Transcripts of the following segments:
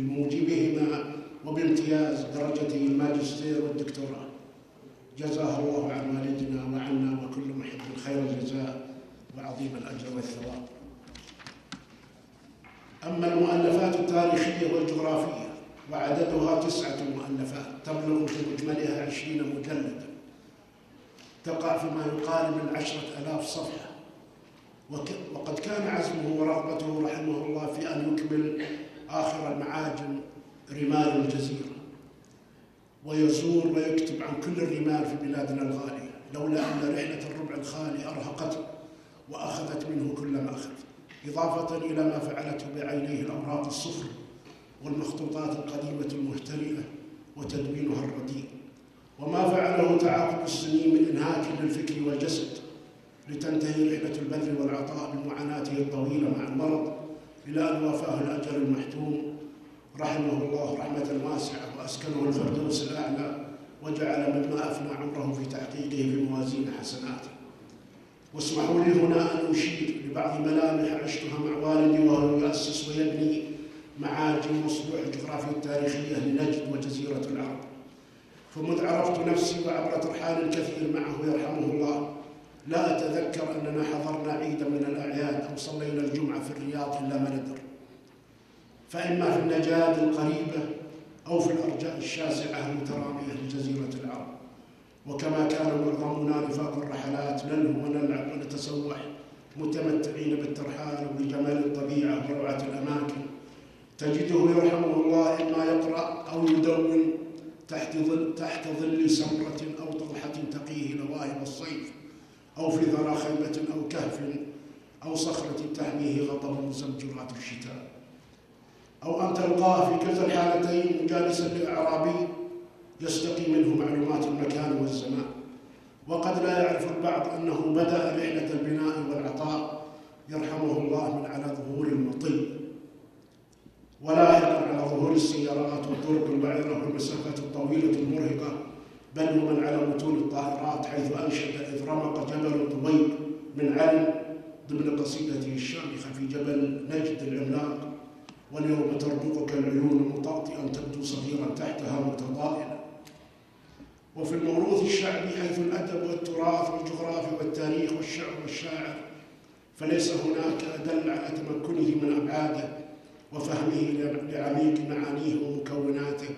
بموجبهما وبامتياز درجته الماجستير والدكتوراه. جزاه الله عن والدنا وعنا وكل محب خير الجزاء وعظيم الاجر والثواب. اما المؤلفات التاريخيه والجغرافيه وعددها 9 مؤلفات تبلغ في مجملها 20 مجلدا، تقع فيما يقارب من 10,000 صفحه، وقد كان عزمه ورغبته رحمه الله في ان يكمل آخر المعاجم رمال الجزيرة، ويزور ويكتب عن كل الرمال في بلادنا الغالية، لولا أن رحلة الربع الخالي أرهقته وأخذت منه كل ما أخذ، إضافة إلى ما فعلته بعينيه الأوراق الصفر والمخطوطات القديمة المهترئة وتدوينها الرديء، وما فعله تعاقب السنين من إنهاك للفكر والجسد، لتنتهي رحلة البذل والعطاء بمعاناته الطويلة مع المرض إلى أن وافاه الأجر المحتوم رحمه الله رحمة واسعة، وأسكنه الفردوس الأعلى، وجعل مما أفنى عمره في تحقيقه في موازين حسناته. واسمحوا لي هنا أن أشير لبعض ملامح عشتها مع والدي وهو يؤسس ويبني معاجم وصدوع الجغرافيا التاريخية لنجد وجزيرة العرب، فمذ عرفت نفسي وعبر ترحال الكثير معه يرحمه الله لا أتذكر أننا حضرنا عيدا من الأعياد أو صلينا الجمعة في الرياض إلا ما ندر، فإما في النجاد القريبة أو في الأرجاء الشاسعة المترامية لجزيرة العرب. وكما كان معظمنا رفاق الرحلات نلهو ونلعب ونتسوح متمتعين بالترحال وبجمال الطبيعة وروعة الأماكن، تجده يرحمه الله إما يقرأ أو يدون تحت ظل سمرة أو طلحة تقيه لواهب الصيف، أو في ذرى خيمة أو كهف أو صخرة تحميه غضب مزمجرات الشتاء، أو أن تلقاه في كلتا الحالتين جالسا لأعرابي يستقي منه معلومات المكان والزمان. وقد لا يعرف البعض أنه بدأ رحلة البناء والعطاء يرحمه الله من على ظهور المطي، ولاحقا على ظهور السيارات والطرق البعيرة والمسافات الطويلة المرهقة، بل ومن على متون الطائرات، حيث أنشد إذ رمق جبل طبيب من علم ضمن قصيدته الشامخة في جبل نجد العملاق: واليوم تربطك العيون مطاطئا تبدو صغيرا تحتها متضائلا. وفي الموروث الشعبي حيث الأدب والتراث والجغرافيا والتاريخ والشعر والشاعر، فليس هناك أدل على تمكنه من أبعاده وفهمه لعميق معانيه ومكوناته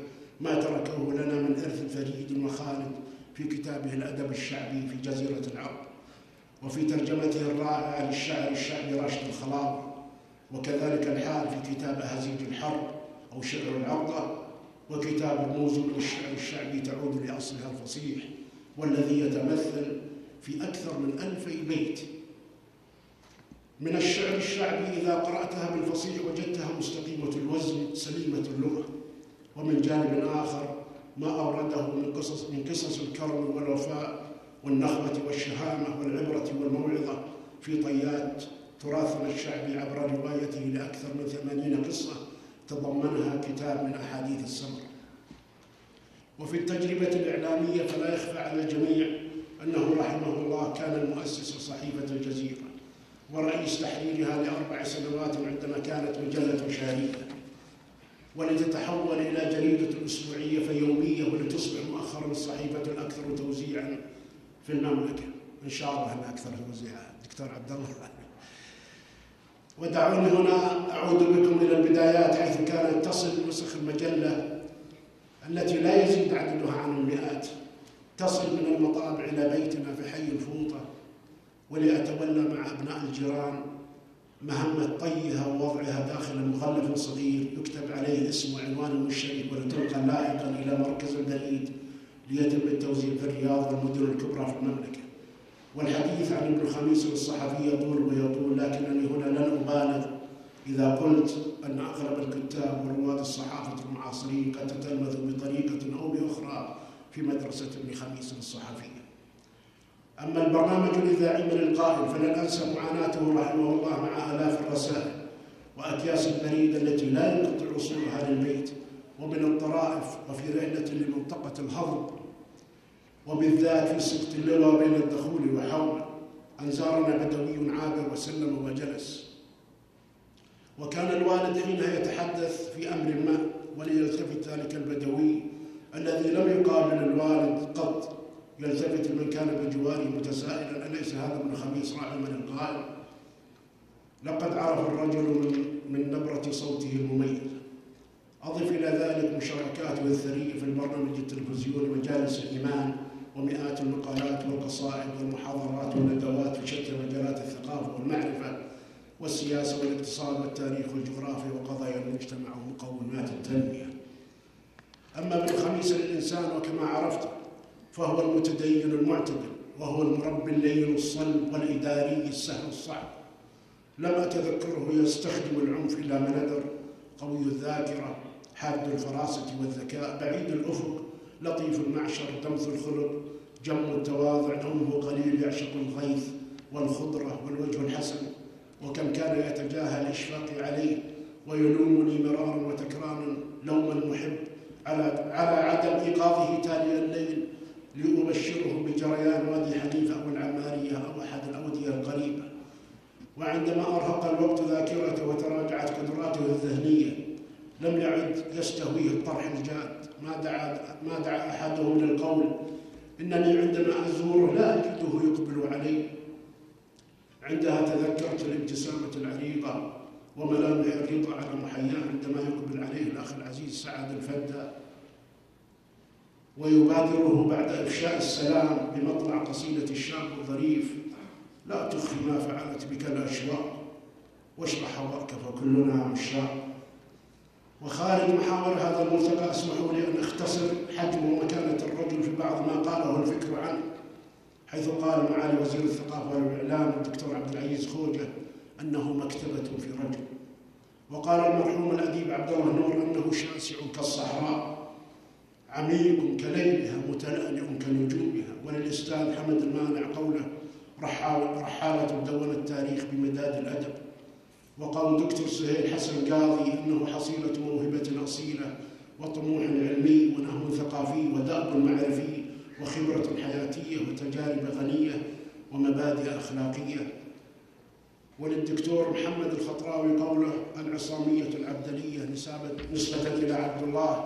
ما تركه لنا من إرث فريد وخالد في كتابه الأدب الشعبي في جزيرة العرب، وفي ترجمته الرائعة للشاعر الشعبي راشد الخلاوي، وكذلك الحال في كتاب هزيج الحرب أو شعر العرضة، وكتاب موزون للشعر الشعبي تعود لأصلها الفصيح، والذي يتمثل في أكثر من 2000 بيت من الشعر الشعبي إذا قرأتها بالفصيح وجدتها مستقيمة الوزن سليمة اللغة. ومن جانب آخر ما أورده من قصص الكرم والوفاء والنخوة والشهامة والعبرة والموعظة في طيات تراثنا الشعبي عبر روايته لأكثر من 80 قصة تضمنها كتاب من أحاديث السمر. وفي التجربة الإعلامية فلا يخفى على الجميع أنه رحمه الله كان المؤسس صحيفة الجزيرة ورئيس تحريرها ل4 سنوات عندما كانت مجلة شهرية، ولتتحول إلى جريدة أسبوعية فيومية، ولتصبح مؤخراً الصحيفة الأكثر توزيعاً في المملكة، إن شاء الله أنها أكثر توزيعاً. دكتور عبد الله. ودعوني هنا أعود بكم إلى البدايات، حيث كانت تصل نسخ المجلة التي لا يزيد عددها عن 100 تصل من المطابع إلى بيتنا في حي الفوطة، ولأتولى مع أبناء الجيران مهمة طيها ووضعها داخل مغلف صغير يكتب عليه اسم وعنوان المشترك، ولتلقى لائقا إلى مركز البريد ليتم التوزيع في الرياض والمدن الكبرى في المملكة. والحديث عن ابن خميس الصحفي يطول ويطول، لكنني هنا لن أبالغ إذا قلت أن أغلب الكتاب ورواد الصحافة المعاصرين قد تتلمذ بطريقة أو بأخرى في مدرسة ابن خميس الصحفية. أما البرنامج الإذاعي من القائم فلن أنسى معاناته رحمه الله مع آلاف الرسائل وأكياس البريد التي لا ينقطع وصولها للبيت، ومن الطرائف، وفي رحلة لمنطقة الهضب، وبالذات في سقط اللواء بين الدخول وحومه، أن زارنا بدوي عابر وسلم وجلس، وكان الوالد حينها يتحدث في أمر ما، وليلتفت ذلك البدوي الذي لم يقابل الوالد قط، يلتفت من كان بجواره متسائلا: أليس هذا ابن خميس راعي من قال؟ لقد عرف الرجل من نبرة صوته المميز. أضف إلى ذلك مشاركاته الثرية في البرنامج التلفزيوني مجالس الايمان، ومئات المقالات والقصائد والمحاضرات والندوات في شتى مجالات الثقافة والمعرفة والسياسة والاقتصاد والتاريخ والجغرافيا وقضايا المجتمع ومقومات التنمية. أما ابن خميس الإنسان، وكما عرفت، فهو المتدين المعتدل، وهو المربي اللين الصلب والإداري السهل الصعب. لم أتذكره يستخدم العنف إلا ما ندر، قوي الذاكرة، حاد الفراسة والذكاء، بعيد الأفق، لطيف المعشر، دمث الخلق، جم التواضع، نومه قليل، يعشق الغيث والخضرة والوجه الحسن. وكم كان يتجاهل إشفاقي عليه ويلومني مرارا وتكرارا لوم المحب على عدم إيقاظه تالي الليل لأبشره بجريان وادي حنيفه أو العماريه أو أحد الأودية القريبة. وعندما أرهق الوقت ذاكرته وتراجعت قدراته الذهنية لم يعد يستهويه الطرح الجاد. ما دعا أحدهم للقول إنني عندما أزوره لا أجده يقبل علي. عندها تذكرت الابتسامة العريضة وملامح الرضا على محياه عندما يقبل عليه الأخ العزيز سعد الفادي ويبادره بعد إفشاء السلام بمطلع قصيدة الشاب الظريف: لا تخفي ما فعلت بك الأشواق واشرح هواك فكلنا عشاق. وخارج محاور هذا الملتقى اسمحوا لي أن أختصر حجم ومكانة الرجل في بعض ما قاله الفكر عنه، حيث قال معالي وزير الثقافة والإعلام الدكتور عبد العزيز خوجة أنه مكتبة في رجل، وقال المرحوم الأديب عبد الله نور أنه شاسع كالصحراء، عميق كليلها، متلألئ كنجومها. وللأستاذ حمد المانع قوله: رحالة مدونة التاريخ بمداد الأدب. وقال الدكتور سهيل حسن قاضي أنه حصيلة موهبة أصيلة وطموح علمي ونهو ثقافي ودأب معرفي وخبرة حياتية وتجارب غنية ومبادئ أخلاقية. وللدكتور محمد الخطراوي قوله: العصامية العبدلية نسبة إلى عبد الله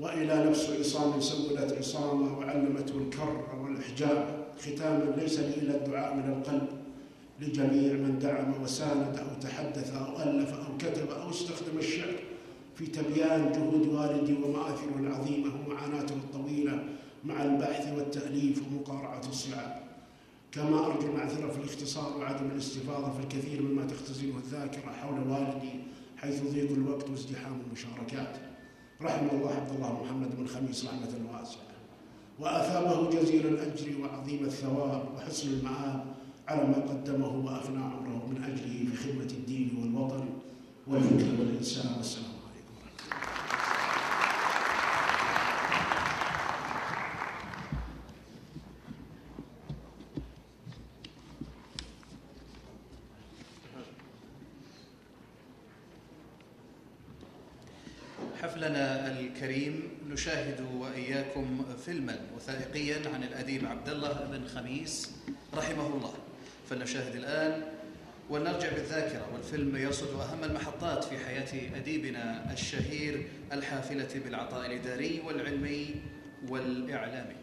وإلى نفس عصام سولت عصامه وعلمته الكر والإحجاب. ختاما: ليس لي إلا الدعاء من القلب لجميع من دعم وساند أو تحدث أو ألف أو كتب أو استخدم الشعر في تبيان جهود والدي ومآثره العظيمة ومعاناته الطويلة مع البحث والتأليف ومقارعة الصعاب. كما أرجو المعذرة في الاختصار وعدم الاستفاضة في الكثير مما تختزنه الذاكرة حول والدي، حيث ضيق الوقت وازدحام المشاركات. رحم الله عبد الله محمد بن خميس رحمة واسعة، وأثابه جزيل الأجر وعظيم الثواب وحسن المآب على ما قدمه وأفنى عمره من أجله في خدمة الدين والوطن والفكر والإنسان. والسلام عليكم ورحمة الله. حفلنا الكريم نشاهد وإياكم فيلما وثائقيا عن الأديب عبد الله بن خميس رحمه الله، فلنشاهد الآن ونرجع بالذاكرة. والفيلم يرصد أهم المحطات في حياة أديبنا الشهير الحافلة بالعطاء الإداري والعلمي والإعلامي.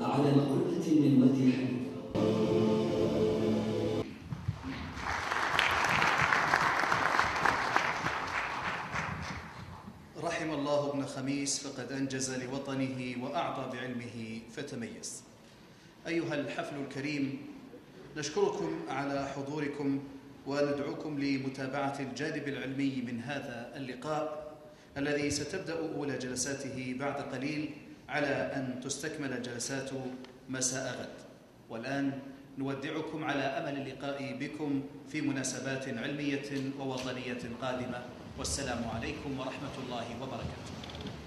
على القلة من ودي حنيفة. خميس فقد أنجز لوطنه وأعطى بعلمه فتميز. أيها الحفل الكريم، نشكركم على حضوركم وندعوكم لمتابعة الجانب العلمي من هذا اللقاء الذي ستبدأ أولى جلساته بعد قليل، على أن تستكمل جلسات مساء غد. والآن نودعكم على أمل اللقاء بكم في مناسبات علمية ووطنية قادمة، والسلام عليكم ورحمة الله وبركاته.